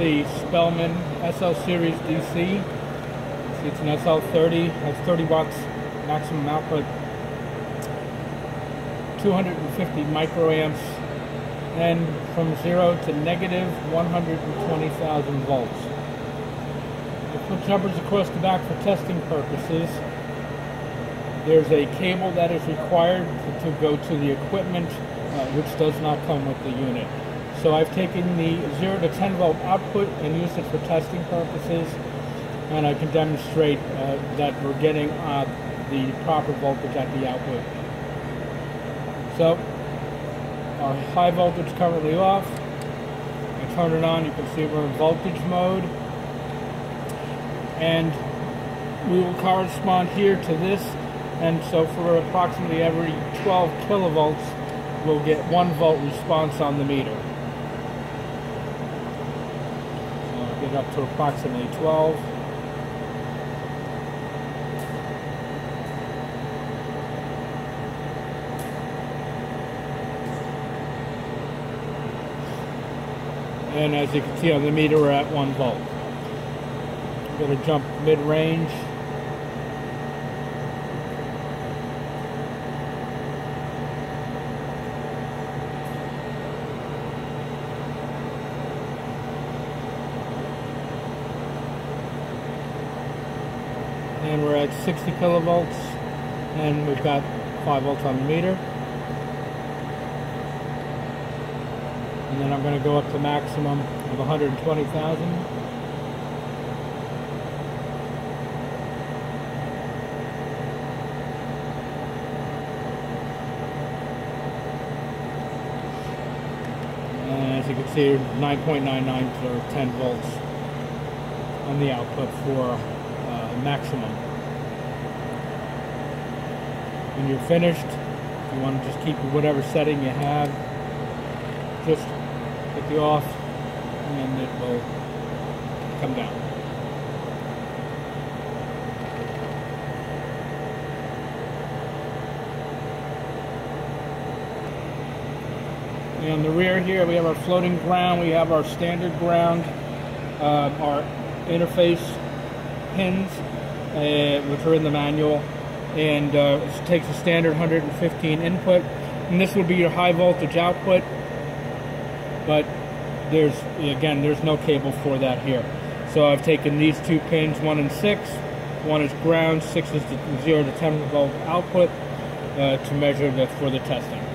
the Spellman SL Series DC. It's an SL30, has 30 watts maximum output, 250 microamps, and from 0 to negative 120,000 volts. I put jumpers across the back for testing purposes. There's a cable that is required to go to the equipment, which does not come with the unit. So I've taken the 0 to 10 volt output and used it for testing purposes, and I can demonstrate that we're getting the proper voltage at the output. So our high voltage is currently off. I turn it on, you can see we're in voltage mode, and we will correspond here to this, and so for approximately every 12 kilovolts we'll get 1 volt response on the meter. So get up to approximately 12. And as you can see on the meter, we're at 1 volt. I'm going to jump mid-range. And we're at 60 kilovolts. And we've got 5 volts on the meter. And then I'm going to go up to maximum of 120,000. And as you can see, 9.99 or 10 volts on the output for maximum. When you're finished, you want to just keep whatever setting you have. Just hit the off, and it will come down. And on the rear here, we have our floating ground, we have our standard ground, our interface pins, which are in the manual, and it takes a standard 115 input, and this will be your high voltage output. But there's, again, there's no cable for that here. So I've taken these two pins, 1 and 6. 1 is ground, 6 is the 0 to 10 volt output to measure for the testing.